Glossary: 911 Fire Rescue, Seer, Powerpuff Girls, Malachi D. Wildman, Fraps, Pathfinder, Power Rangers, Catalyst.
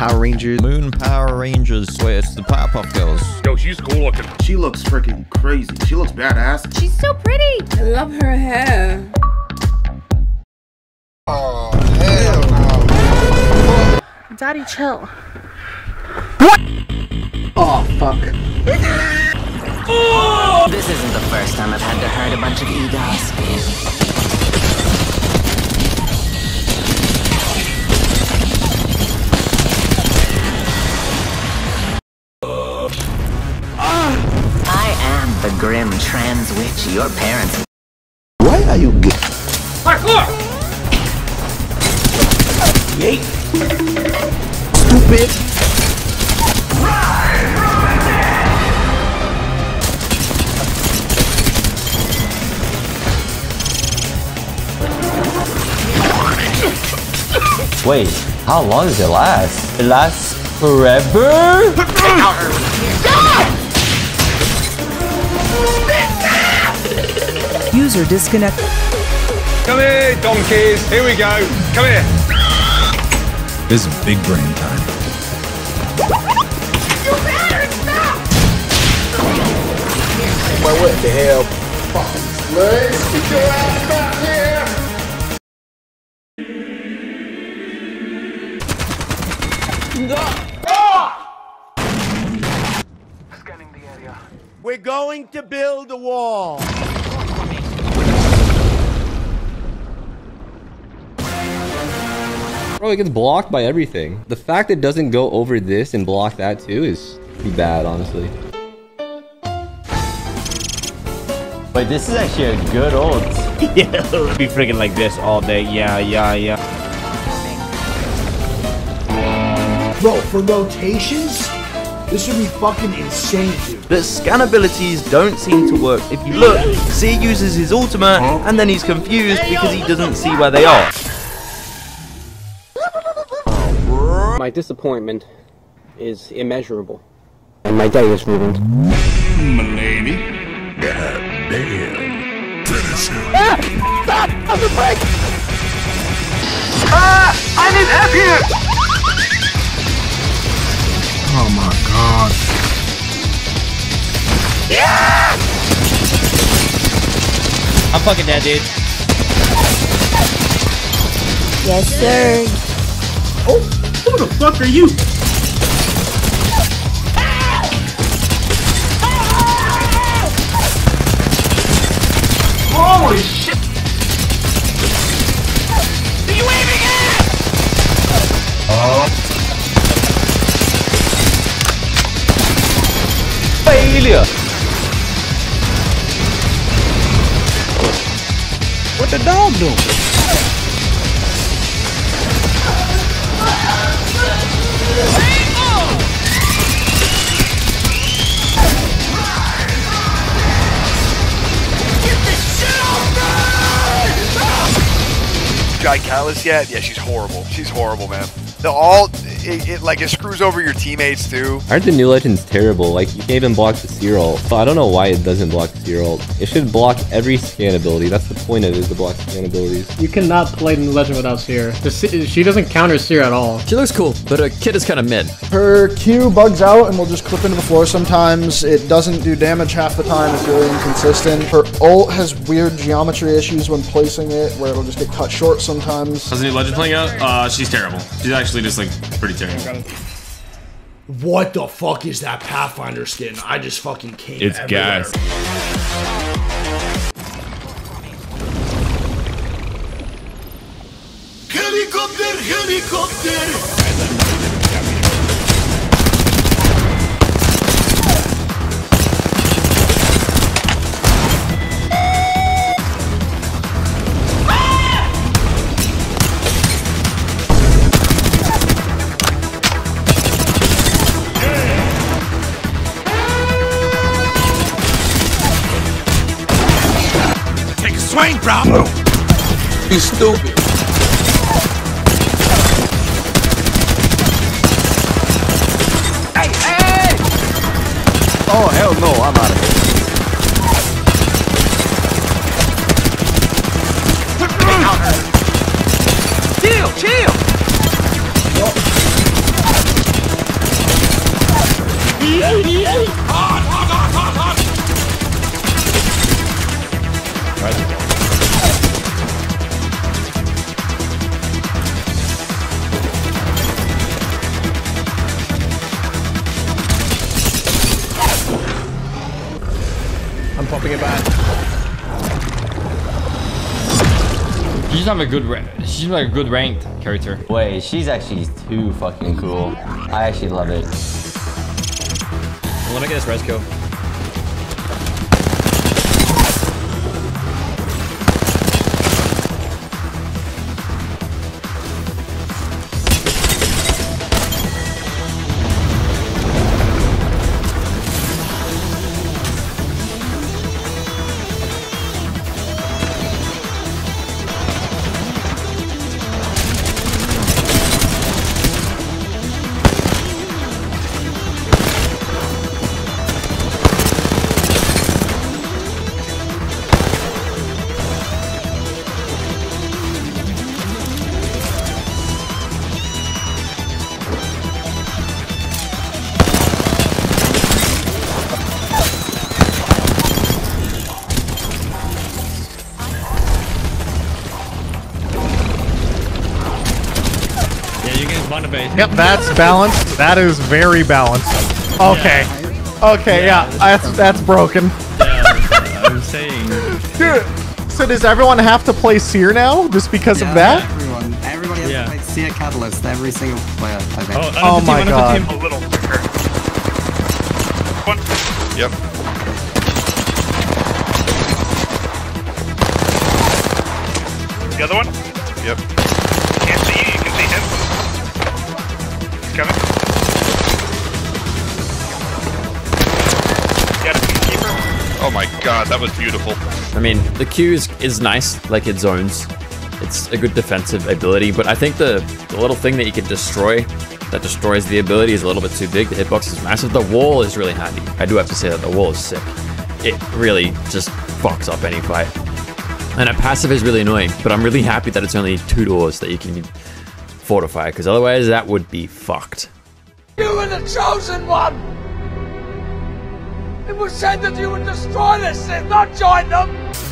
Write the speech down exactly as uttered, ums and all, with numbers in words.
Power Rangers. Moon Power Rangers. Wait, it's the Powerpuff Girls. Yo, she's cool looking. She looks freaking crazy. She looks badass. She's so pretty. I love her hair. Oh, hell no. Daddy, chill. What? Oh, fuck. Oh! This isn't the first time I've had to hurt a bunch of egos. Uh. Ah. I am the grim trans witch your parents. Why are you gay? Parkour! Yay! Stupid! Wait, how long does it last? It lasts forever? User disconnect. Come here, donkeys. Here we go. Come here. This is big brain time. You better stop! Well, what the hell? Fuck. Let's get your ass back here. Scanning the area. We're going to build a wall. Bro, it gets blocked by everything. The fact that it doesn't go over this and block that too is pretty bad, honestly. Wait, this is actually a good old. Yeah, be freaking like this all day. Yeah, yeah, yeah. Bro, for rotations, this would be fucking insane, dude. The scan abilities don't seem to work. If you look, Seer uses his ultimate, huh? And then he's confused hey, because yo, he doesn't see where they are. My disappointment is immeasurable. And my day is ruined. M'lady. God damn. Finish him. Ah! Stop! I'm the break! Ah! I need help here! Oh my god. Yeah! I'm fucking dead, dude. Yes, sir. Oh, who the fuck are you? Holy shit! Are you waving at? Oh. What the dog doing? Dry Callus yet? Yeah, she's horrible. She's horrible, man. The alt, it, it like it screws over your teammates too. Aren't the new legends terrible? Like you can't even block the Seer ult. So I don't know why it doesn't block the Seer ult. It should block every scan ability. That's the point of it, is to block scan abilities. You cannot play the new legend without Seer. She doesn't counter Seer at all. She looks cool, but her kit is kind of mid. Her Q bugs out and will just clip into the floor sometimes. It doesn't do damage half the time. It's really inconsistent. Her ult has weird geometry issues when placing it, where it'll just get cut short sometimes. How's the new legend playing out? Uh, she's terrible. She's actually just like pretty terrible. What the fuck is that Pathfinder skin? I just fucking came. It's everywhere. Gas. Helicopter, helicopter. Ah! Swing, bro! You stupid. Hey, hey! Oh, hell no, I'm out of here. Chill, chill! Oh. right? I'm popping it back. She's not a good. She's like a good ranked character. Wait, she's actually too fucking cool. I actually love it. I want to get this res kill. Yep, that's balanced. That is very balanced. Okay. Yeah. Okay, yeah, yeah, that's, that's broken. Yeah, I'm saying. Dude, so does everyone have to play Seer now just because yeah, of that? Everyone. Everybody has yeah. to play Seer Catalyst, every single player, I think. Oh, oh my god. A little quicker. One. Yep. The other one? Yep. Can't see you, you can see him. Coming. Oh my god, that was beautiful. I mean, the Q is, is nice, like it zones. It's a good defensive ability, but I think the, the little thing that you can destroy that destroys the ability is a little bit too big. The hitbox is massive. The wall is really handy. I do have to say that the wall is sick. It really just fucks up any fight. And a passive is really annoying, but I'm really happy that it's only two doors that you can fortify, because otherwise that would be fucked. You were the chosen one! It was said that you would destroy this and not join them!